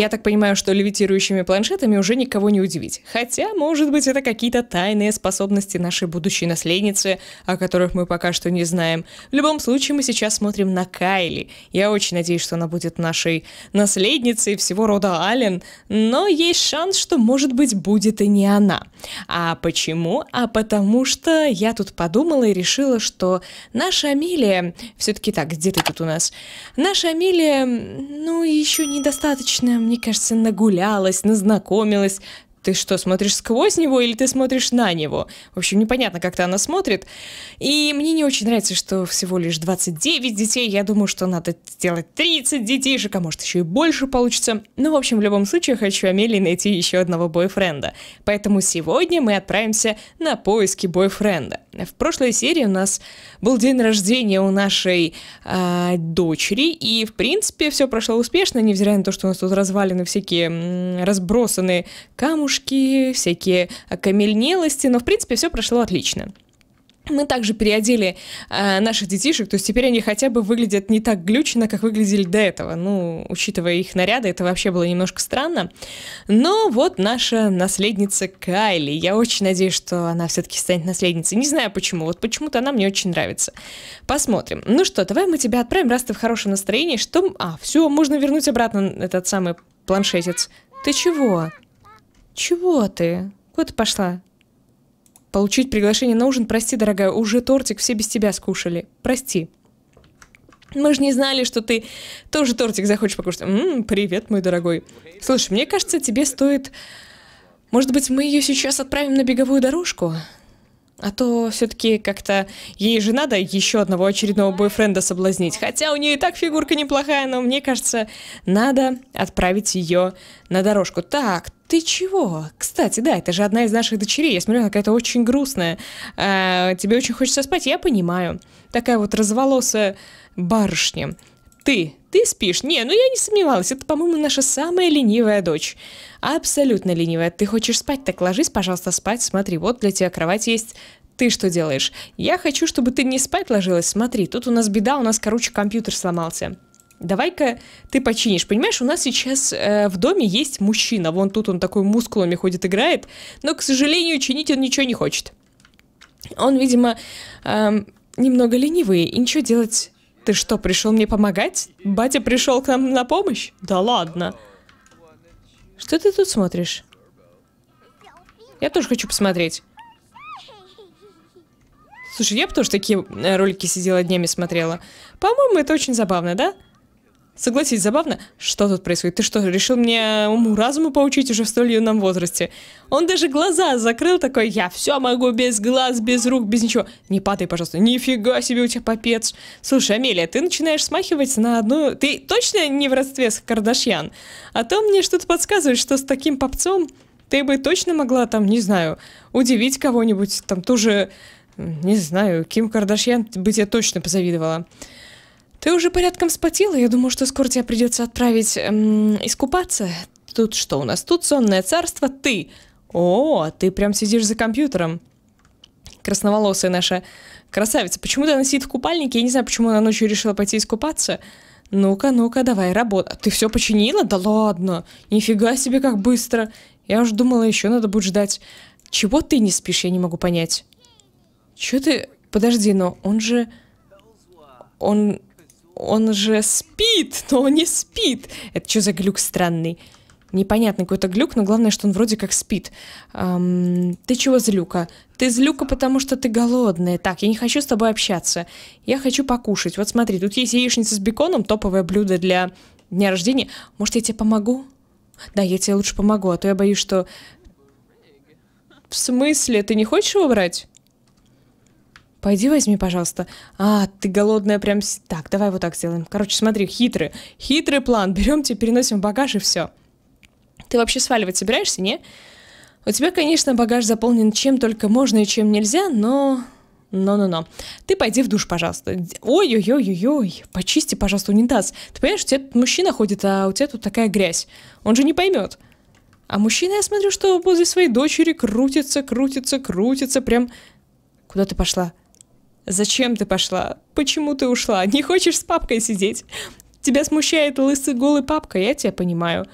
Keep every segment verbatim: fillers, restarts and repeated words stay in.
Я так понимаю, что левитирующими планшетами уже никого не удивить. Хотя, может быть, это какие-то тайные способности нашей будущей наследницы, о которых мы пока что не знаем. В любом случае, мы сейчас смотрим на Кайли. Я очень надеюсь, что она будет нашей наследницей всего рода Аллен, но есть шанс, что, может быть, будет и не она. А почему? А потому что я тут подумала и решила, что наша Амилия... Все-таки так, где ты тут у нас? Наша Амилия, ну, еще недостаточно, мне кажется, нагулялась, назнакомилась. Ты что, смотришь сквозь него или ты смотришь на него? В общем, непонятно, как-то она смотрит. И мне не очень нравится, что всего лишь двадцать девять детей. Я думаю, что надо сделать тридцать детишек, а может еще и больше получится. Ну, в общем, в любом случае, хочу Амелии найти еще одного бойфренда. Поэтому сегодня мы отправимся на поиски бойфренда. В прошлой серии у нас был день рождения у нашей э, дочери. И, в принципе, все прошло успешно, невзирая на то, что у нас тут развалины всякие м, разбросаны камушки, всякие окамельнелости, но в принципе все прошло отлично. Мы также переодели э, наших детишек, то есть теперь они хотя бы выглядят не так глючно, как выглядели до этого. Ну, учитывая их наряды, это вообще было немножко странно. Но вот наша наследница Кайли. Я очень надеюсь, что она все-таки станет наследницей. Не знаю почему, вот почему-то она мне очень нравится. Посмотрим. Ну что, давай мы тебя отправим, раз ты в хорошем настроении. Что... А, все, можно вернуть обратно этот самый планшетец. Ты чего? Чего ты? Куда ты пошла? Получить приглашение на ужин? Прости, дорогая, уже тортик все без тебя скушали. Прости. Мы же не знали, что ты тоже тортик захочешь покушать. М-м, привет, мой дорогой. Слушай, мне кажется, тебе стоит... Может быть, мы ее сейчас отправим на беговую дорожку? А то все-таки как-то ей же надо еще одного очередного бойфренда соблазнить. Хотя у нее и так фигурка неплохая, но мне кажется, надо отправить ее на дорожку. Так, ты чего? Кстати, да, это же одна из наших дочерей. Я смотрю, она какая-то очень грустная. А, тебе очень хочется спать, я понимаю. Такая вот разволосая барышня. Ты, ты спишь? Не, ну я не сомневалась, это, по-моему, наша самая ленивая дочь. Абсолютно ленивая. Ты хочешь спать? Так ложись, пожалуйста, спать. Смотри, вот для тебя кровать есть. Ты что делаешь? Я хочу, чтобы ты не спать ложилась. Смотри, тут у нас беда, у нас, короче, компьютер сломался. Давай-ка ты починишь. Понимаешь, у нас сейчас э, в доме есть мужчина. Вон тут он такой мускулами ходит, играет. Но, к сожалению, чинить он ничего не хочет. Он, видимо, э, немного ленивый и ничего делать... Ты что, пришел мне помогать? Батя пришел к нам на помощь? Да ладно. Что ты тут смотришь? Я тоже хочу посмотреть. Слушай, я бы тоже такие ролики сидела днями смотрела. По-моему, это очень забавно, да? Согласись, забавно? Что тут происходит? Ты что, решил мне уму-разуму поучить уже в столь юном возрасте? Он даже глаза закрыл такой, я все могу без глаз, без рук, без ничего. Не падай, пожалуйста. Нифига себе у тебя попец. Слушай, Амелия, ты начинаешь смахивать на одну... Ты точно не в родстве с Кардашьян? А то мне что-то подсказывает, что с таким попцом ты бы точно могла там, не знаю, удивить кого-нибудь. Там тоже, не знаю, Ким Кардашьян бы тебе точно позавидовала. Ты уже порядком вспотела, я думаю, что скоро тебя придется отправить эм, искупаться. Тут что у нас? Тут сонное царство, ты. О, ты прям сидишь за компьютером. Красноволосая наша красавица. Почему-то она сидит в купальнике, я не знаю, почему она ночью решила пойти искупаться. Ну-ка, ну-ка, давай, работа. Ты все починила? Да ладно, нифига себе, как быстро. Я уже думала, еще надо будет ждать. Чего ты не спишь, я не могу понять. Чего ты... Подожди, но он же... Он... Он же спит, но он не спит. Это что за глюк странный? Непонятный какой-то глюк, но главное, что он вроде как спит. Эм, ты чего злюка? Ты злюка, потому что ты голодная. Так, я не хочу с тобой общаться. Я хочу покушать. Вот смотри, тут есть яичница с беконом, топовое блюдо для дня рождения. Может, я тебе помогу? Да, я тебе лучше помогу, а то я боюсь, что... В смысле? Ты не хочешь его брать? Пойди возьми, пожалуйста. А, ты голодная прям... Так, давай вот так сделаем. Короче, смотри, хитрый. Хитрый план. Берем тебя, переносим в багаж и все. Ты вообще сваливать собираешься, не? У тебя, конечно, багаж заполнен чем только можно и чем нельзя, но... Но-но-но. Ты пойди в душ, пожалуйста. Ой-ой-ой-ой-ой. Почисти, пожалуйста, унитаз. Ты понимаешь, у тебя тут мужчина ходит, а у тебя тут такая грязь. Он же не поймет. А мужчина, я смотрю, что возле своей дочери крутится, крутится, крутится. Прям... Куда ты пошла? Зачем ты пошла? Почему ты ушла? Не хочешь с папкой сидеть? Тебя смущает лысый голый папка, я тебя понимаю.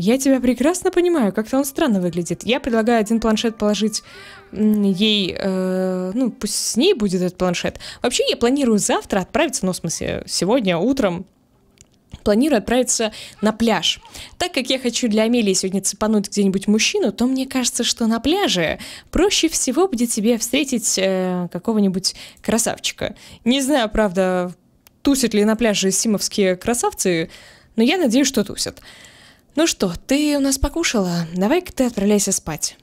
Я тебя прекрасно понимаю, как-то он странно выглядит. Я предлагаю один планшет положить ей, э, ну, пусть с ней будет этот планшет. Вообще, я планирую завтра отправиться, ну, в смысле, сегодня утром, планирую отправиться на пляж. Так как я хочу для Амелии сегодня цепануть где-нибудь мужчину, то мне кажется, что на пляже проще всего будет тебе встретить э, какого-нибудь красавчика. Не знаю, правда, тусят ли на пляже симовские красавцы, но я надеюсь, что тусят. Ну что, ты у нас покушала? Давай-ка ты отправляйся спать.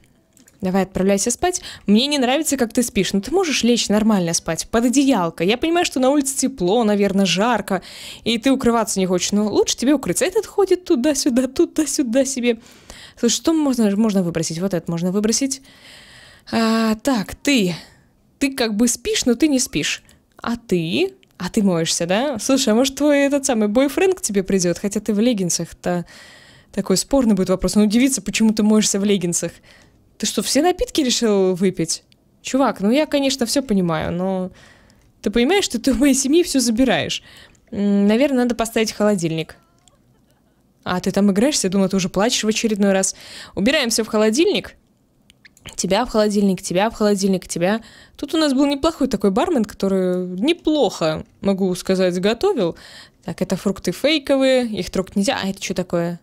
Давай отправляйся спать. Мне не нравится, как ты спишь. Но ты можешь лечь нормально спать, под одеялко. Я понимаю, что на улице тепло, наверное, жарко, и ты укрываться не хочешь. Но лучше тебе укрыться. Этот ходит туда-сюда, туда-сюда себе. Слушай, что можно, можно выбросить? Вот это можно выбросить. А, так, ты. Ты как бы спишь, но ты не спишь. А ты... А ты моешься, да? Слушай, а может твой этот самый бойфренд к тебе придет? Хотя ты в леггинсах-то... Такой спорный будет вопрос. Ну, удивиться, почему ты моешься в леггинсах. Ты что, все напитки решил выпить? Чувак, ну я, конечно, все понимаю, но... Ты понимаешь, что ты у моей семьи все забираешь? Наверное, надо поставить холодильник. А, ты там играешься? Я думала, ты уже плачешь в очередной раз. Убираем все в холодильник. Тебя в холодильник, тебя в холодильник, тебя... Тут у нас был неплохой такой бармен, который неплохо, могу сказать, готовил. Так, это фрукты фейковые, их трогать нельзя. А это что такое?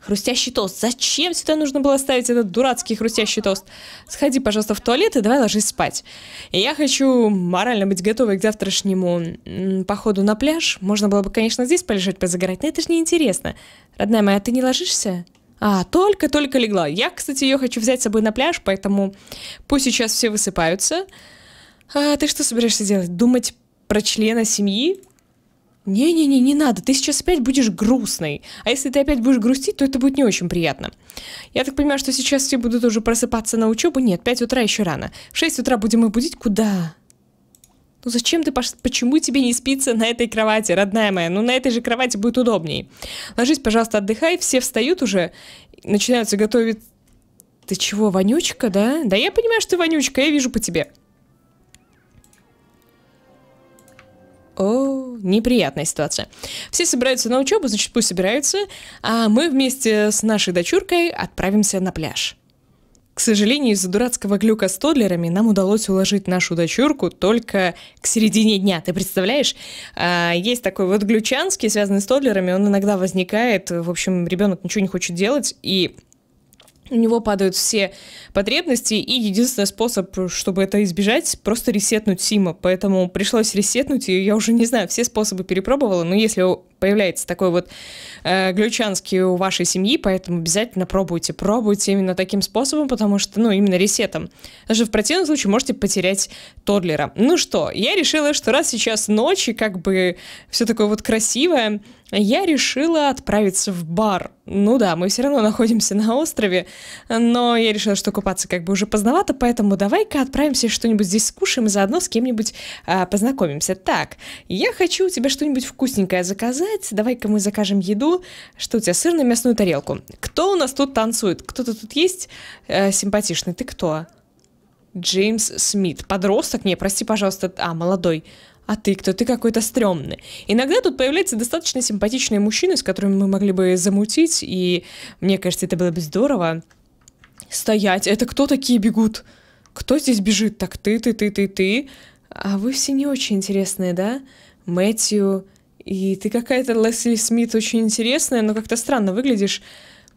Хрустящий тост. Зачем сюда нужно было ставить этот дурацкий хрустящий тост? Сходи, пожалуйста, в туалет и давай ложись спать. И я хочу морально быть готовой к завтрашнему походу на пляж. Можно было бы, конечно, здесь полежать, позагорать, но это же неинтересно. Родная моя, ты не ложишься? А, только-только легла. Я, кстати, ее хочу взять с собой на пляж, поэтому пусть сейчас все высыпаются. А ты что собираешься делать? Думать про члена семьи? Не-не-не, не надо, ты сейчас опять будешь грустной. А если ты опять будешь грустить, то это будет не очень приятно. Я так понимаю, что сейчас все будут уже просыпаться на учебу. Нет, пять утра еще рано. В шесть утра будем их будить? Куда? Ну зачем ты, пош... почему тебе не спится на этой кровати, родная моя? Ну на этой же кровати будет удобней. Ложись, пожалуйста, отдыхай, все встают уже, начинаются готовить... Ты чего, вонючка, да? Да я понимаю, что ты вонючка, я вижу по тебе. О, неприятная ситуация. Все собираются на учебу, значит, пусть собираются, а мы вместе с нашей дочуркой отправимся на пляж. К сожалению, из-за дурацкого глюка с тодлерами нам удалось уложить нашу дочурку только к середине дня. Ты представляешь? А, есть такой вот глючанский, связанный с тодлерами, он иногда возникает. В общем, ребенок ничего не хочет делать, и у него падают все потребности, и единственный способ, чтобы это избежать, просто ресетнуть Сима. Поэтому пришлось ресетнуть, и я уже не знаю, все способы перепробовала, но если появляется такой вот э, глючанский у вашей семьи, поэтому обязательно пробуйте, пробуйте именно таким способом, потому что, ну, именно ресетом. Даже в противном случае можете потерять тоддлера. Ну что, я решила, что раз сейчас ночь, и как бы все такое вот красивое, я решила отправиться в бар. Ну да, мы все равно находимся на острове, но я решила, что купаться как бы уже поздновато, поэтому давай-ка отправимся что-нибудь здесь скушаем и заодно с кем-нибудь а, познакомимся. Так, я хочу у тебя что-нибудь вкусненькое заказать. Давай-ка мы закажем еду. Что у тебя, сырно-мясную тарелку? Кто у нас тут танцует? Кто-то тут есть э, симпатичный? Ты кто? Джеймс Смит. Подросток? Не, прости, пожалуйста. А, молодой. А ты кто? Ты какой-то стрёмный. Иногда тут появляются достаточно симпатичные мужчины, с которыми мы могли бы замутить, и мне кажется, это было бы здорово. Стоять! Это кто такие бегут? Кто здесь бежит? Так ты, ты, ты, ты, ты. А вы все не очень интересные, да? Мэтью, и ты какая-то Лесли Смит очень интересная, но как-то странно выглядишь.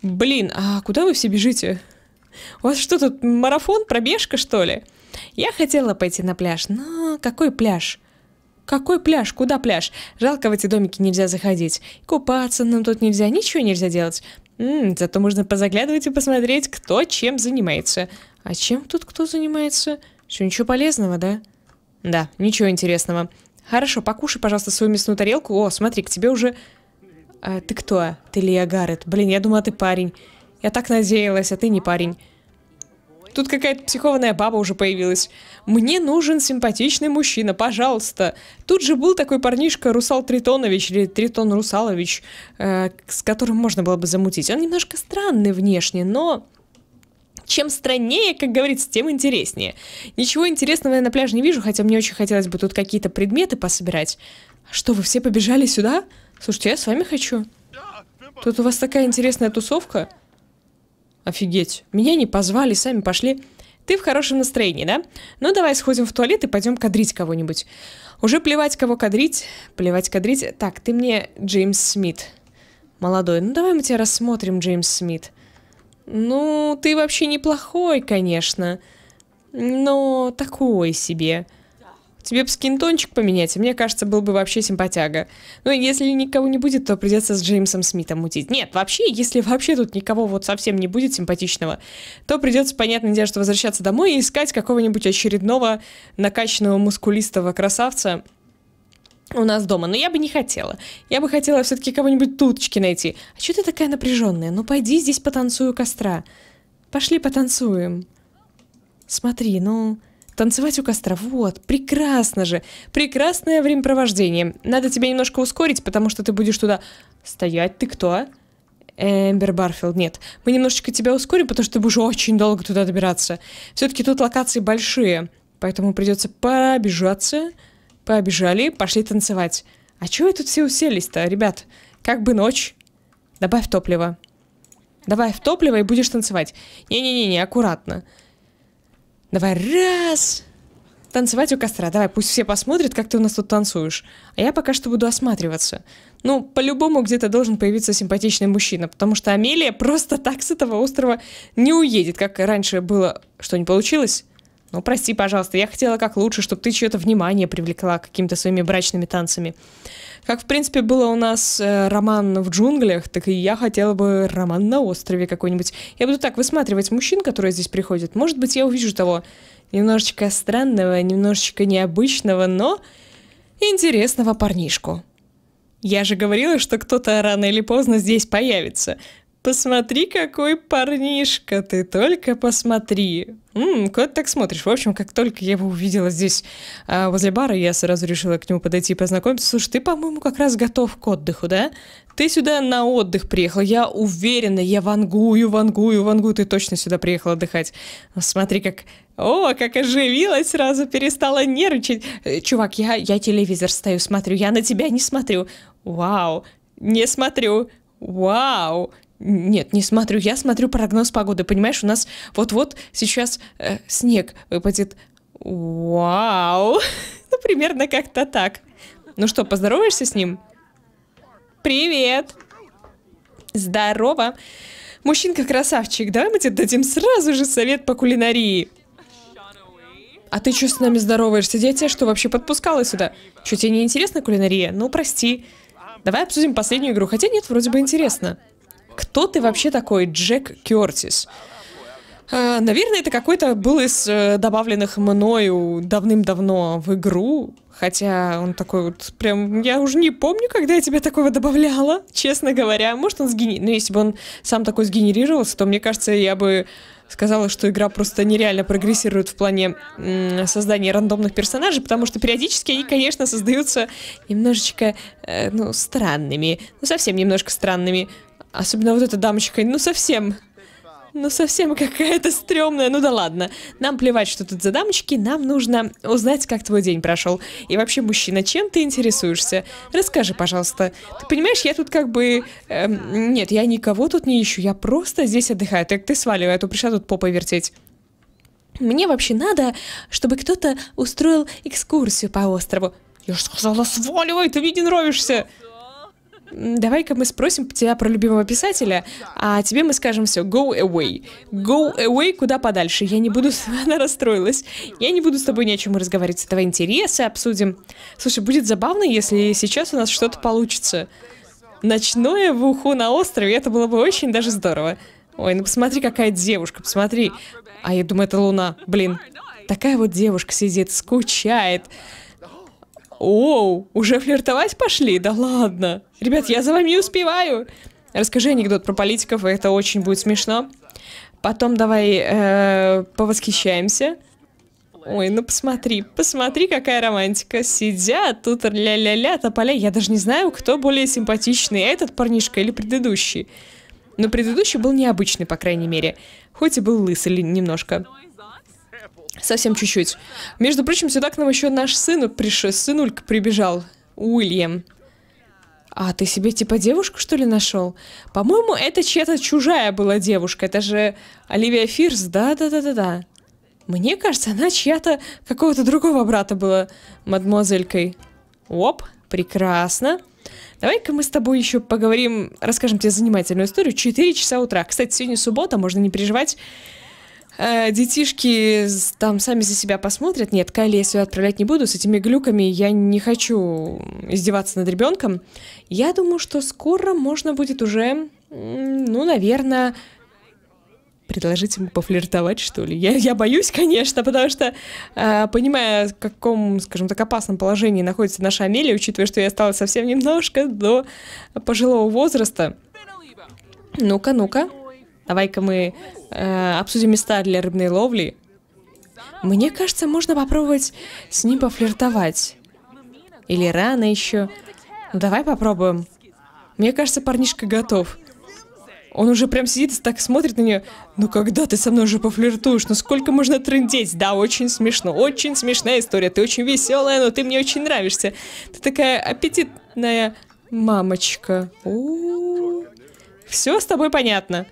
Блин, а куда вы все бежите? У вас что тут, марафон, пробежка, что ли? Я хотела пойти на пляж, но какой пляж? Какой пляж? Куда пляж? Жалко, в эти домики нельзя заходить. Купаться нам тут нельзя, ничего нельзя делать. М-м, зато можно позаглядывать и посмотреть, кто чем занимается. А чем тут кто занимается? Что, ничего полезного, да? Да, ничего интересного. Хорошо, покушай, пожалуйста, свою мясную тарелку. О, смотри, к тебе уже... А, ты кто? Ты Лия Гаррет. Блин, я думала, ты парень. Я так надеялась, а ты не парень. Тут какая-то психованная баба уже появилась. Мне нужен симпатичный мужчина, пожалуйста. Тут же был такой парнишка Русал Тритонович или Тритон Русалович, э, с которым можно было бы замутить. Он немножко странный внешне, но... Чем страннее, как говорится, тем интереснее. Ничего интересного я на пляже не вижу, хотя мне очень хотелось бы тут какие-то предметы пособирать. Что, вы все побежали сюда? Слушайте, я с вами хочу. Тут у вас такая интересная тусовка. Офигеть. Меня не позвали, сами пошли. Ты в хорошем настроении, да? Ну, давай сходим в туалет и пойдем кадрить кого-нибудь. Уже плевать, кого кадрить. Плевать, кадрить. Так, ты мне Джеймс Смит. Молодой. Ну, давай мы тебя рассмотрим, Джеймс Смит. Ну, ты вообще неплохой, конечно. Но такой себе. Тебе бы скинтончик поменять, мне кажется, был бы вообще симпатяга. Ну, если никого не будет, то придется с Джеймсом Смитом мутить. Нет, вообще, если вообще тут никого вот совсем не будет симпатичного, то придется, понятное дело, что возвращаться домой и искать какого-нибудь очередного накачанного мускулистого красавца у нас дома. Но я бы не хотела. Я бы хотела все-таки кого-нибудь туточки найти. А что ты такая напряженная? Ну, пойди здесь потанцую у костра. Пошли потанцуем. Смотри, ну... Танцевать у костра. Вот, прекрасно же. Прекрасное времяпровождение. Надо тебя немножко ускорить, потому что ты будешь туда... Стоять, ты кто? Эмбер Барфилд, нет. Мы немножечко тебя ускорим, потому что ты будешь очень долго туда добираться. Все-таки тут локации большие, поэтому придется побежаться. Побежали, пошли танцевать. А чего вы тут все уселись-то, ребят? Как бы ночь. Добавь топливо. Добавь топливо и будешь танцевать. Не-не-не, аккуратно. Давай, раз! Танцевать у костра. Давай, пусть все посмотрят, как ты у нас тут танцуешь. А я пока что буду осматриваться. Ну, по-любому где-то должен появиться симпатичный мужчина, потому что Амелия просто так с этого острова не уедет, как раньше было. Что, не получилось? Ну, прости, пожалуйста, я хотела как лучше, чтобы ты чье-то внимание привлекла какими-то своими брачными танцами. Как, в принципе, было у нас э, роман в джунглях, так и я хотела бы роман на острове какой-нибудь. Я буду так высматривать мужчин, которые здесь приходят. Может быть, я увижу того немножечко странного, немножечко необычного, но интересного парнишку. Я же говорила, что кто-то рано или поздно здесь появится. Посмотри, какой парнишка, ты только посмотри. М-м, куда ты так смотришь? В общем, как только я его увидела здесь а, возле бара, я сразу решила к нему подойти и познакомиться. Слушай, ты, по-моему, как раз готов к отдыху, да? Ты сюда на отдых приехал, я уверена, я вангую, вангую, вангую, ты точно сюда приехал отдыхать. Смотри, как... О, как оживилась, сразу перестала нервничать. Чувак, я, я телевизор стою, смотрю, я на тебя не смотрю. Вау, не смотрю, вау. Нет, не смотрю, я смотрю прогноз погоды, понимаешь, у нас вот-вот сейчас э, снег выпадет. Вау! Ну, примерно как-то так. Ну что, поздороваешься с ним? Привет! Здорово! Мужчинка красавчик, давай мы тебе дадим сразу же совет по кулинарии. А ты что с нами здороваешься? Я тебя что, вообще подпускала сюда? Что, тебе не интересна кулинария? Ну, прости. Давай обсудим последнюю игру, хотя нет, вроде бы интересно. Кто ты вообще такой, Джек Кёртис? А, наверное, это какой-то был из э, добавленных мною давным-давно в игру. Хотя он такой вот прям... Я уже не помню, когда я тебя такого добавляла, честно говоря. Может, он сгенерировал... Ну, если бы он сам такой сгенерировался, то, мне кажется, я бы сказала, что игра просто нереально прогрессирует в плане создания рандомных персонажей, потому что периодически они, конечно, создаются немножечко, э, ну, странными. Ну, совсем немножко странными. Особенно вот эта дамочка, ну совсем, ну совсем какая-то стрёмная, ну да ладно. Нам плевать, что тут за дамочки, нам нужно узнать, как твой день прошел. И вообще, мужчина, чем ты интересуешься? Расскажи, пожалуйста. Ты понимаешь, я тут как бы... Э, нет, я никого тут не ищу, я просто здесь отдыхаю. Так ты сваливай, а то пришла тут попой вертеть. Мне вообще надо, чтобы кто-то устроил экскурсию по острову. Я же сказала, сваливай, ты мне не нравишься. Давай-ка мы спросим тебя про любимого писателя, а тебе мы скажем все, go away. Go away куда подальше, я не буду... Она расстроилась. Я не буду с тобой ни о чем разговаривать, давай интересы обсудим. Слушай, будет забавно, если сейчас у нас что-то получится. Ночное в уху на острове, это было бы очень даже здорово. Ой, ну посмотри, какая девушка, посмотри. А я думаю, это луна, блин. Такая вот девушка сидит, скучает. Оу, уже флиртовать пошли? Да ладно. Ребят, я за вами не успеваю. Расскажи анекдот про политиков, это очень будет смешно. Потом давай э, повосхищаемся. Ой, ну посмотри, посмотри, какая романтика. Сидят тут ля-ля-ля, тополя. Я даже не знаю, кто более симпатичный, этот парнишка или предыдущий. Но предыдущий был необычный, по крайней мере. Хоть и был лысый немножко. Совсем чуть-чуть. Между прочим, сюда к нам еще наш сын пришел, сынулька прибежал. Уильям. А ты себе типа девушку, что ли, нашел? По-моему, это чья-то чужая была девушка. Это же Оливия Фирс, да-да-да-да-да. Мне кажется, она чья-то какого-то другого брата была мадемуазелькой. Оп, прекрасно. Давай-ка мы с тобой еще поговорим, расскажем тебе занимательную историю. четыре часа утра. Кстати, сегодня суббота, можно не переживать. Э, детишки там сами за себя посмотрят. Нет, Кайли я сюда отправлять не буду. С этими глюками я не хочу издеваться над ребенком. Я думаю, что скоро можно будет уже, ну, наверное, предложить ему пофлиртовать, что ли. Я, я боюсь, конечно, потому что, э, понимая, в каком, скажем так, опасном положении находится наша Амелия, учитывая, что я осталась совсем немножко до пожилого возраста. Ну-ка, ну-ка. Давай-ка мы э, обсудим места для рыбной ловли. Мне кажется, можно попробовать с ним пофлиртовать. Или рано еще. Ну, давай попробуем. Мне кажется, парнишка готов. Он уже прям сидит и так смотрит на нее. Ну когда ты со мной уже пофлиртуешь? Ну сколько можно трындеть? Да, очень смешно. Очень смешная история. Ты очень веселая, но ты мне очень нравишься. Ты такая аппетитная мамочка. У-у-у. Все с тобой понятно.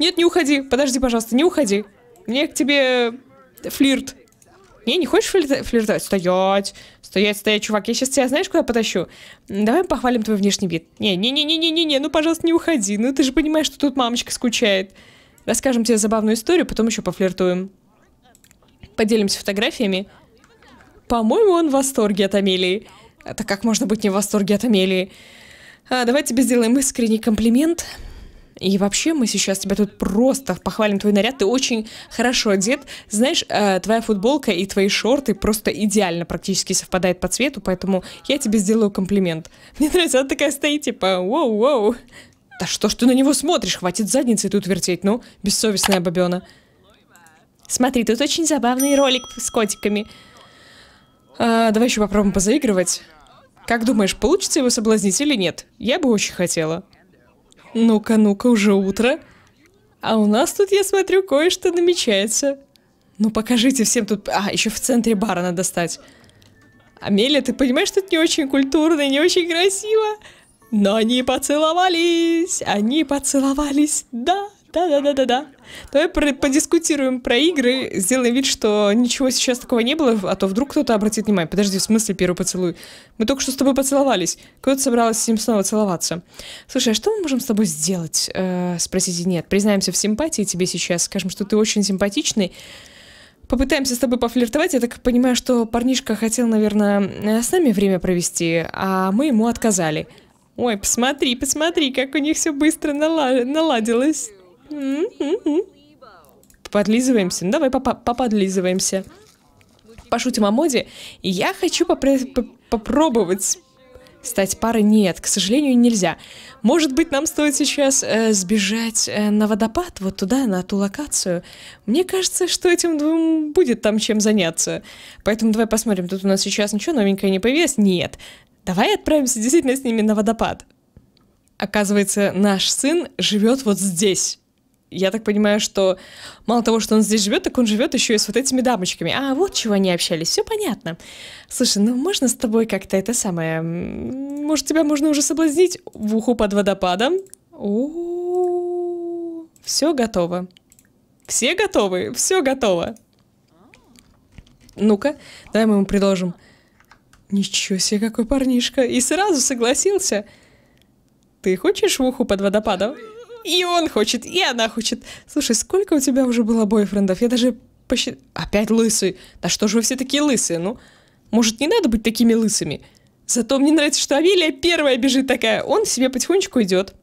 Нет, не уходи. Подожди, пожалуйста, не уходи. Мне к тебе флирт. Не, не хочешь флиртовать? Стоять. Стоять, стоять, чувак. Я сейчас тебя, знаешь, куда потащу? Давай похвалим твой внешний вид. Не, не, не, не, не, не, не, ну, пожалуйста, не уходи. Ну, ты же понимаешь, что тут мамочка скучает. Расскажем тебе забавную историю, потом еще пофлиртуем. Поделимся фотографиями. По-моему, он в восторге от Амелии. Это как можно быть не в восторге от Амелии? А, давай тебе сделаем искренний комплимент. И вообще мы сейчас тебя тут просто похвалим твой наряд. Ты очень хорошо одет. Знаешь, э, твоя футболка и твои шорты просто идеально практически совпадают по цвету, поэтому я тебе сделаю комплимент. Мне нравится, она такая стоит, типа, воу-воу. Да что ж ты на него смотришь? Хватит задницы тут вертеть, ну, бессовестная бабёна. Смотри, тут очень забавный ролик с котиками. А, давай еще попробуем позаигрывать. Как думаешь, получится его соблазнить или нет? Я бы очень хотела. Ну-ка, ну-ка, уже утро. А у нас тут, я смотрю, кое-что намечается. Ну покажите всем тут... А, еще в центре бара надо стать. Амелия, ты понимаешь, что это не очень культурно и не очень красиво? Но они поцеловались. Они поцеловались. Да, да-да-да-да-да. Давай подискутируем про игры. Сделаем вид, что ничего сейчас такого не было. А то вдруг кто-то обратит внимание. Подожди, в смысле первый поцелуй? Мы только что с тобой поцеловались. Кто-то собрался с ним снова целоваться. Слушай, а что мы можем с тобой сделать? Э, спросите, нет. Признаемся в симпатии тебе сейчас. Скажем, что ты очень симпатичный. Попытаемся с тобой пофлиртовать. Я так понимаю, что парнишка хотел, наверное, с нами время провести. А мы ему отказали. Ой, посмотри, посмотри, как у них все быстро наладилось. Подлизываемся. Ну, давай поподлизываемся. Пошутим о моде. Я хочу попробовать стать парой. Нет, к сожалению, нельзя. Может быть, нам стоит сейчас э, сбежать э, на водопад, вот туда, на ту локацию. Мне кажется, что этим двум будет там чем заняться. Поэтому давай посмотрим, тут у нас сейчас ничего новенького не появилось. Нет. Давай отправимся действительно с ними на водопад. Оказывается, наш сын живет вот здесь. Я так понимаю, что мало того, что он здесь живет, так он живет еще и с вот этими дамочками. А, вот чего они общались, все понятно. Слушай, ну можно с тобой как-то это самое... Может, тебя можно уже соблазнить в уху под водопадом? О-о-о. Все готово. Все готовы, все готово. Ну-ка, давай мы ему предложим. Ничего себе, какой парнишка. И сразу согласился. Ты хочешь в уху под водопадом? И он хочет, и она хочет. Слушай, сколько у тебя уже было бойфрендов? Я даже посчитала... Опять лысый. Да что же вы все такие лысые? Ну, может, не надо быть такими лысыми? Зато мне нравится, что Амелия первая бежит такая. Он себе потихонечку идет.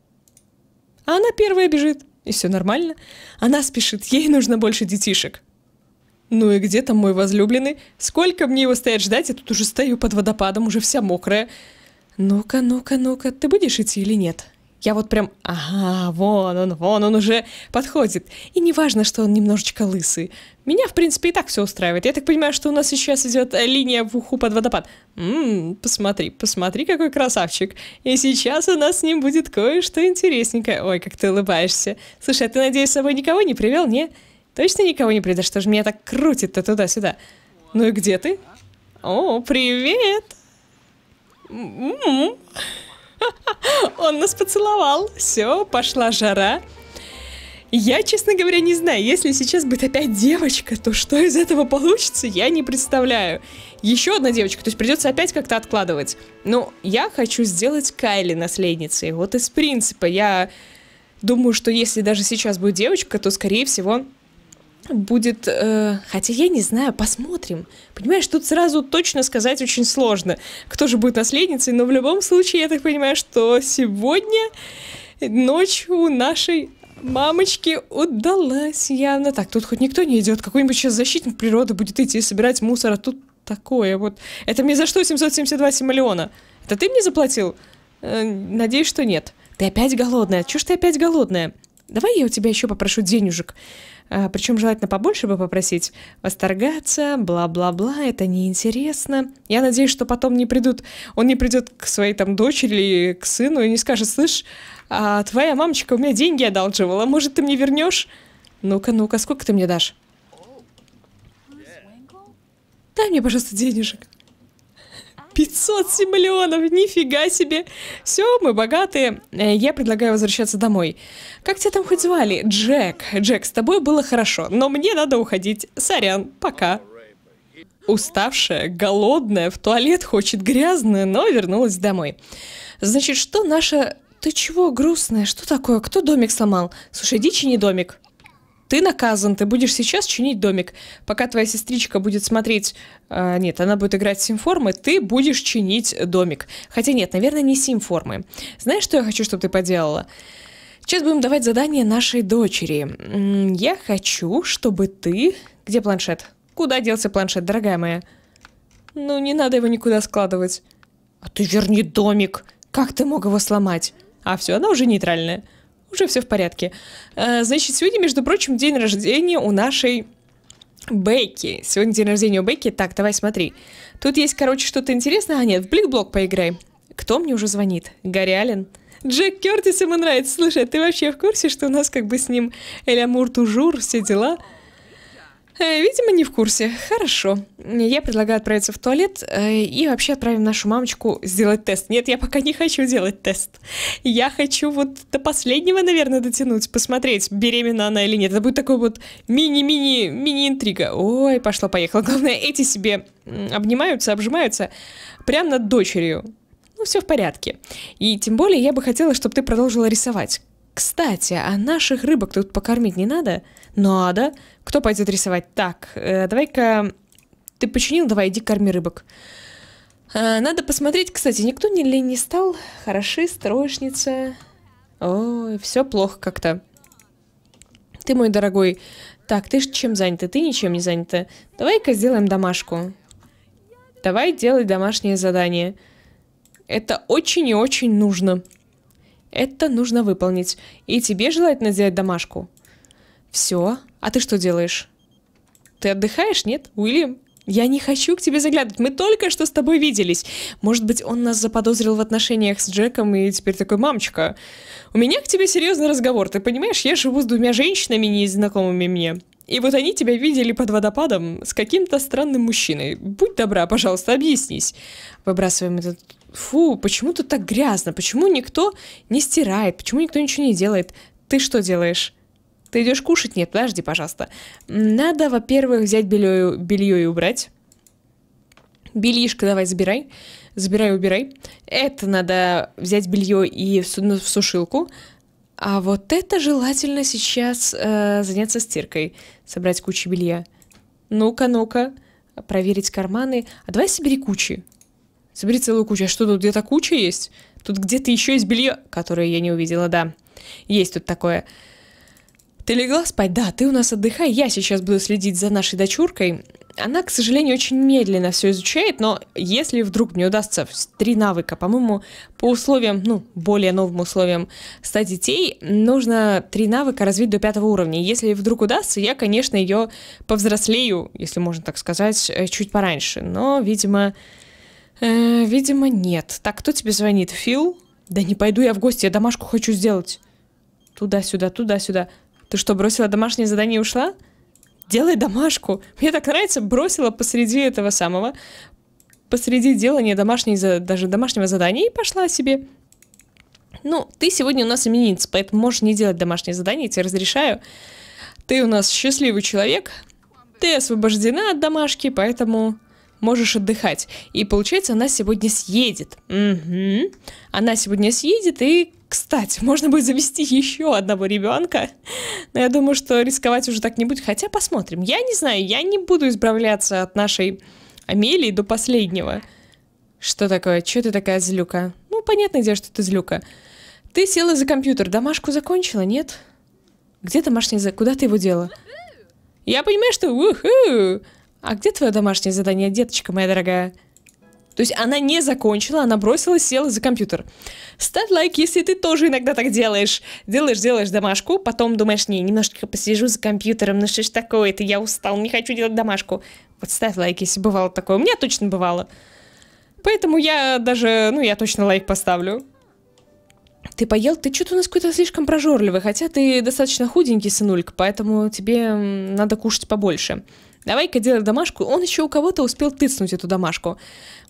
А она первая бежит. И все нормально. Она спешит. Ей нужно больше детишек. Ну и где там мой возлюбленный? Сколько мне его стоять ждать? Я тут уже стою под водопадом, уже вся мокрая. Ну-ка, ну-ка, ну-ка. Ты будешь идти или нет? Я вот прям... Ага, вон он, вон он уже подходит. И не важно, что он немножечко лысый. Меня, в принципе, и так все устраивает. Я так понимаю, что у нас сейчас идет линия в уху под водопад. Ммм, посмотри, посмотри, какой красавчик. И сейчас у нас с ним будет кое-что интересненькое. Ой, как ты улыбаешься. Слушай, а ты, надеюсь, с собой никого не привел, не? Точно никого не придешь? Что же меня так крутит-то туда-сюда? Ну и где ты? О, привет! М-м-м. Он нас поцеловал. Все, пошла жара. Я, честно говоря, не знаю, если сейчас будет опять девочка, то что из этого получится, я не представляю. Еще одна девочка, то есть придется опять как-то откладывать. Но я хочу сделать Кайли наследницей. Вот из принципа. Я думаю, что если даже сейчас будет девочка, то, скорее всего, будет... Э, хотя я не знаю, посмотрим. Понимаешь, тут сразу точно сказать очень сложно, кто же будет наследницей. Но в любом случае, я так понимаю, что сегодня ночью нашей... Мамочки, удалась явно. Так, тут хоть никто не идет. Какой-нибудь сейчас защитник природы будет идти и собирать мусор, а тут такое вот. Это мне за что семьсот семьдесят два семиллиона? Это ты мне заплатил? Э, надеюсь, что нет. Ты опять голодная. Чё ж ты опять голодная? Давай я у тебя еще попрошу денежек. А, причем желательно побольше бы попросить. Восторгаться, бла-бла-бла, это неинтересно. Я надеюсь, что потом не придут... Он не придет к своей там дочери или к сыну и не скажет: слышь, а твоя мамочка у меня деньги одалживала, может, ты мне вернешь? Ну-ка, ну-ка, сколько ты мне дашь? Дай мне, пожалуйста, денежек. пятьсот семиллионов, нифига себе. Все, мы богатые. Я предлагаю возвращаться домой. Как тебя там хоть звали? Джек. Джек, с тобой было хорошо, но мне надо уходить. Сорян, пока. Уставшая, голодная, в туалет хочет, грязная, но вернулась домой. Значит, что наша... Ты чего грустная? Что такое? Кто домик сломал? Слушай, иди чини домик. Ты наказан, ты будешь сейчас чинить домик. Пока твоя сестричка будет смотреть... Э, нет, она будет играть в симформы, ты будешь чинить домик. Хотя нет, наверное, не симформы. Знаешь, что я хочу, чтобы ты поделала? Сейчас будем давать задание нашей дочери. Я хочу, чтобы ты... Где планшет? Куда делся планшет, дорогая моя? Ну, не надо его никуда складывать. А ты верни домик. Как ты мог его сломать? А все, она уже нейтральная. Уже все в порядке. Значит, сегодня, между прочим, день рождения у нашей Бейки. Сегодня день рождения у Бейки. Так, давай смотри. Тут есть, короче, что-то интересное. А нет, в блик-блок поиграй. Кто мне уже звонит? Гарри Аллен. Джек Кёртис ему нравится. Слушай, а ты вообще в курсе, что у нас как бы с ним эль-амур-тужур, все дела? Видимо, не в курсе. Хорошо. Я предлагаю отправиться в туалет и вообще отправим нашу мамочку сделать тест. Нет, я пока не хочу делать тест. Я хочу вот до последнего, наверное, дотянуть, посмотреть, беременна она или нет. Это будет такой вот мини-мини-мини-интрига. Ой, пошло-поехало. Главное, эти себе обнимаются, обжимаются прямо над дочерью. Ну, все в порядке. И тем более я бы хотела, чтобы ты продолжила рисовать. Кстати, а наших рыбок тут покормить не надо? Надо. Кто пойдет рисовать? Так, э, давай-ка... Ты починил? Давай, иди корми рыбок. Э, надо посмотреть, кстати, никто не лень не стал. Хороши, строечница. Ой, все плохо как-то. Ты, мой дорогой... Так, ты ж чем занята? Ты ничем не занята. Давай-ка сделаем домашку. Давай делай домашнее задание. Это очень и очень нужно. Это нужно выполнить. И тебе желательно сделать домашку. Все. А ты что делаешь? Ты отдыхаешь, нет, Уильям? Я не хочу к тебе заглядывать. Мы только что с тобой виделись. Может быть, он нас заподозрил в отношениях с Джеком и теперь такой: мамочка, у меня к тебе серьезный разговор. Ты понимаешь, я живу с двумя женщинами, незнакомыми мне. И вот они тебя видели под водопадом с каким-то странным мужчиной. Будь добра, пожалуйста, объяснись. Выбрасываем этот... Фу, почему тут так грязно? Почему никто не стирает? Почему никто ничего не делает? Ты что делаешь? Ты идешь кушать? Нет, подожди, пожалуйста. Надо, во-первых, взять белье, белье и убрать. Бельишко давай забирай. Забирай, убирай. Это надо взять белье и в, ну, в сушилку. А вот это желательно сейчас э, заняться стиркой. Собрать кучу белья. Ну-ка, ну-ка. Проверить карманы. А давай собери кучи. Собери целую кучу. А что, тут где-то куча есть? Тут где-то еще есть белье, которое я не увидела, да. Есть тут такое. Ты легла спать? Да, ты у нас отдыхай. Я сейчас буду следить за нашей дочуркой. Она, к сожалению, очень медленно все изучает, но если вдруг мне удастся три навыка, по-моему, по условиям, ну, более новым условиям ста детей, нужно три навыка развить до пятого уровня. Если вдруг удастся, я, конечно, ее повзрослею, если можно так сказать, чуть пораньше. Но, видимо... Э, видимо, нет. Так, кто тебе звонит? Фил? Да не пойду я в гости, я домашку хочу сделать. Туда-сюда, туда-сюда. Ты что, бросила домашнее задание и ушла? Делай домашку. Мне так нравится, бросила посреди этого самого, посреди делания домашней, даже домашнего задания и пошла себе. Ну, ты сегодня у нас именинница, поэтому можешь не делать домашнее задание, я тебе разрешаю. Ты у нас счастливый человек, ты освобождена от домашки, поэтому можешь отдыхать. И получается, она сегодня съедет. Угу. Она сегодня съедет, и, кстати, можно будет завести еще одного ребенка. Но я думаю, что рисковать уже так не будет, хотя посмотрим. Я не знаю, я не буду избавляться от нашей Амелии до последнего. Что такое? Че ты такая злюка? Ну, понятное дело, что ты злюка. Ты села за компьютер, домашку закончила, нет? Где домашнее задание? Куда ты его дела? Я понимаю, что... Уху! А где твое домашнее задание, деточка моя дорогая? То есть она не закончила, она бросила, села за компьютер. Ставь лайк, если ты тоже иногда так делаешь. Делаешь, делаешь домашку, потом думаешь, не, немножко посижу за компьютером, ну что ж такое-то, я устал, не хочу делать домашку. Вот ставь лайк, если бывало такое. У меня точно бывало. Поэтому я даже, ну я точно лайк поставлю. Ты поел? Ты что-то у нас какой-то слишком прожорливый, хотя ты достаточно худенький, сынулька, поэтому тебе надо кушать побольше. Давай-ка делай домашку. Он еще у кого-то успел тыцнуть эту домашку.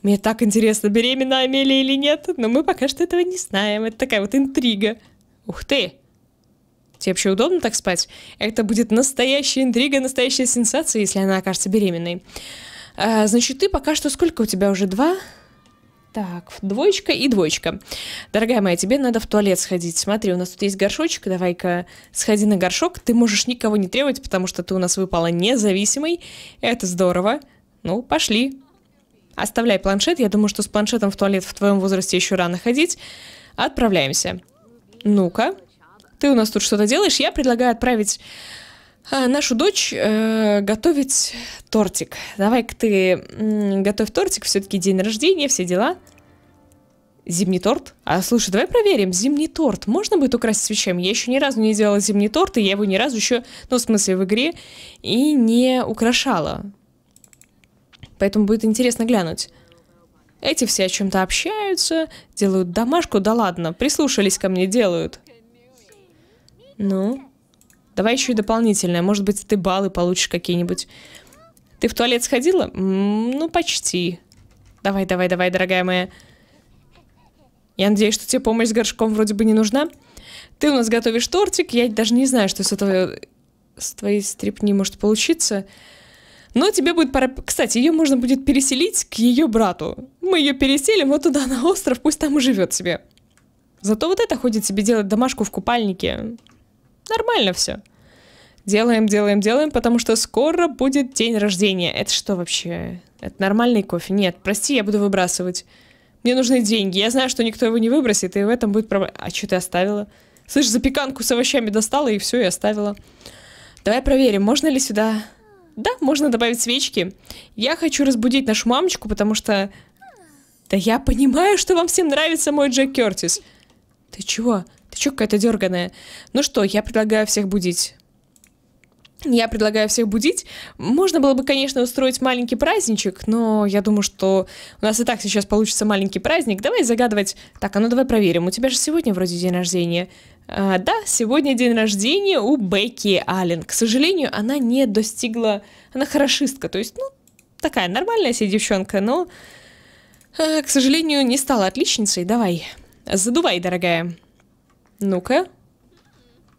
Мне так интересно, беременна Амелия или нет, но мы пока что этого не знаем. Это такая вот интрига. Ух ты! Тебе вообще удобно так спать? Это будет настоящая интрига, настоящая сенсация, если она окажется беременной. А, значит, ты пока что... Сколько у тебя уже? Два? Так, двоечка и двоечка. Дорогая моя, тебе надо в туалет сходить. Смотри, у нас тут есть горшочек, давай-ка сходи на горшок. Ты можешь никого не требовать, потому что ты у нас выпала независимой. Это здорово. Ну, пошли. Оставляй планшет. Я думаю, что с планшетом в туалет в твоем возрасте еще рано ходить. Отправляемся. Ну-ка. Ты у нас тут что-то делаешь. Я предлагаю отправить а, нашу дочь э, готовить тортик. Давай-ка ты м, готовь тортик. Все-таки день рождения, все дела. Зимний торт? А, слушай, давай проверим. Зимний торт. Можно будет украсить свечами? Я еще ни разу не делала зимний торт, и я его ни разу еще, ну, в смысле, в игре, и не украшала. Поэтому будет интересно глянуть. Эти все о чем-то общаются, делают домашку. Да ладно, прислушались ко мне, делают. Ну, давай еще и дополнительное. Может быть, ты баллы получишь какие-нибудь. Ты в туалет сходила? М-м, ну, почти. Давай, давай, давай, дорогая моя. Я надеюсь, что тебе помощь с горшком вроде бы не нужна. Ты у нас готовишь тортик. Я даже не знаю, что с этого, с твоей стрипни может получиться. Но тебе будет пора... Кстати, ее можно будет переселить к ее брату. Мы ее переселим вот туда, на остров, пусть там и живет себе. Зато вот это ходит себе делать домашку в купальнике. Нормально все. Делаем, делаем, делаем, потому что скоро будет день рождения. Это что вообще? Это нормальный кофе? Нет, прости, я буду выбрасывать. Мне нужны деньги. Я знаю, что никто его не выбросит, и в этом будет проблема. А что ты оставила? Слышь, запеканку с овощами достала, и все, и оставила. Давай проверим, можно ли сюда... Да, можно добавить свечки. Я хочу разбудить нашу мамочку, потому что... Да я понимаю, что вам всем нравится мой Джек Кёртис. Ты чего? Ты чё какая-то дерганая? Ну что, я предлагаю всех будить. Я предлагаю всех будить. Можно было бы, конечно, устроить маленький праздничек, но я думаю, что у нас и так сейчас получится маленький праздник. Давай загадывать... Так, а ну давай проверим. У тебя же сегодня вроде день рождения. А, да, сегодня день рождения у Бекки Аллен. К сожалению, она не достигла... Она хорошистка, то есть, ну, такая нормальная себе девчонка, но, а, к сожалению, не стала отличницей. Давай, задувай, дорогая. Ну-ка.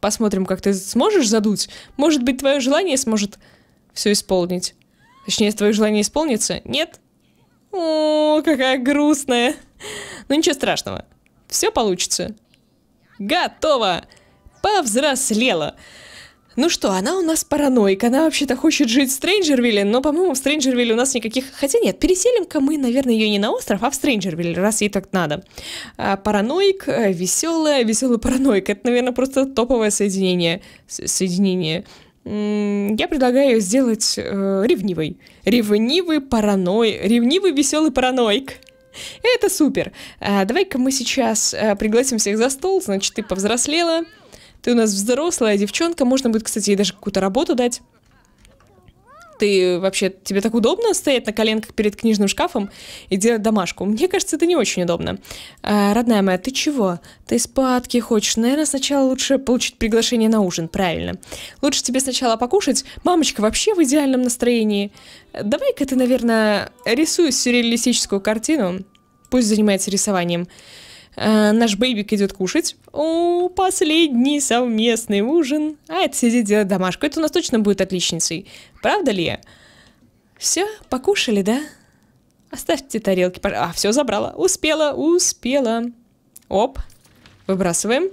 Посмотрим, как ты сможешь задуть. Может быть, твое желание сможет все исполнить. Точнее, твое желание исполнится? Нет? О, какая грустная. Ну, ничего страшного. Все получится. Готово! Повзрослела. Ну что, она у нас параноик. Она вообще-то хочет жить в Стрэнджервилле, но, по-моему, в Стрэнджервилле у нас никаких... Хотя нет, переселим-ка мы, наверное, ее не на остров, а в Стрэнджервилле, раз ей так надо. А, параноик, веселая, веселый параноик. Это, наверное, просто топовое соединение. С соединение. М-м, я предлагаю сделать э, ревнивой. Ревнивый параноик. Ревнивый веселый параноик. Это супер. А, давай-ка мы сейчас а, пригласим всех за стол. Значит, ты повзрослела. Ты у нас взрослая девчонка. Можно будет, кстати, ей даже какую-то работу дать. Ты вообще... Тебе так удобно стоять на коленках перед книжным шкафом и делать домашку? Мне кажется, это не очень удобно. А, родная моя, ты чего? Ты спадки хочешь? Наверное, сначала лучше получить приглашение на ужин. Правильно. Лучше тебе сначала покушать. Мамочка вообще в идеальном настроении. Давай-ка ты, наверное, рисуй сюрреалистическую картину. Пусть занимается рисованием. Э, наш бэйбик идет кушать. О, последний совместный ужин. А это сидит делать домашку. Это у нас точно будет отличницей. Правда ли? Все, покушали, да? Оставьте тарелки, пожалуйста. А, все забрала. Успела, успела. Оп. Выбрасываем.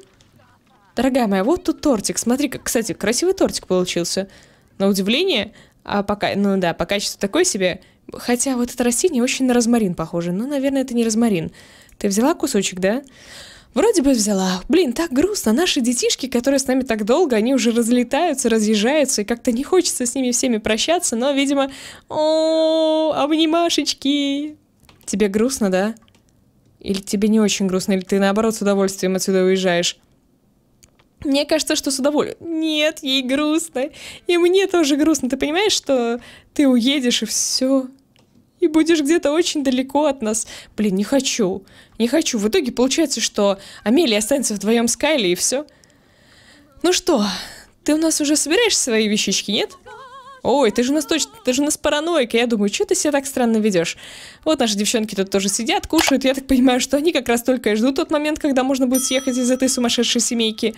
Дорогая моя, вот тут тортик. Смотри, как, кстати, красивый тортик получился. На удивление. А пока, ну да, по качеству такое себе. Хотя вот это растение очень на розмарин похоже. Но, наверное, это не розмарин. Ты взяла кусочек, да? Вроде бы взяла. Блин, так грустно. Наши детишки, которые с нами так долго, они уже разлетаются, разъезжаются, и как-то не хочется с ними всеми прощаться, но, видимо... О, обнимашечки! Тебе грустно, да? Или тебе не очень грустно? Или ты, наоборот, с удовольствием отсюда уезжаешь? Мне кажется, что с удовольствием... Нет, ей грустно. И мне тоже грустно. Ты понимаешь, что ты уедешь, и все... И будешь где-то очень далеко от нас. Блин, не хочу. Не хочу. В итоге получается, что Амелия останется вдвоем с Кайли, и все. Ну что, ты у нас уже собираешь свои вещички, нет? Ой, ты же у нас точно, ты же у нас параноик. Я думаю, что ты себя так странно ведешь? Вот наши девчонки тут тоже сидят, кушают. Я так понимаю, что они как раз только и ждут тот момент, когда можно будет съехать из этой сумасшедшей семейки.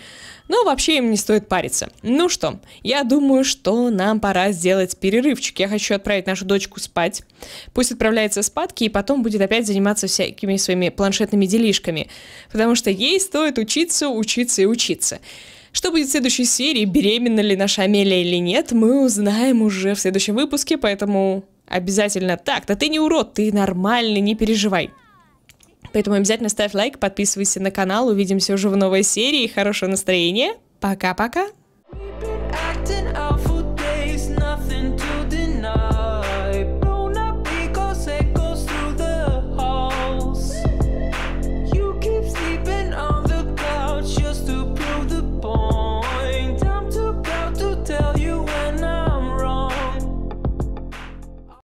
Но вообще им не стоит париться. Ну что, я думаю, что нам пора сделать перерывчик. Я хочу отправить нашу дочку спать. Пусть отправляется спадки и потом будет опять заниматься всякими своими планшетными делишками. Потому что ей стоит учиться, учиться и учиться. Что будет в следующей серии, беременна ли наша Амелия или нет, мы узнаем уже в следующем выпуске, поэтому обязательно... Так, да ты не урод, ты нормальный, не переживай. Поэтому обязательно ставь лайк, подписывайся на канал, увидимся уже в новой серии, хорошего настроения, пока-пока!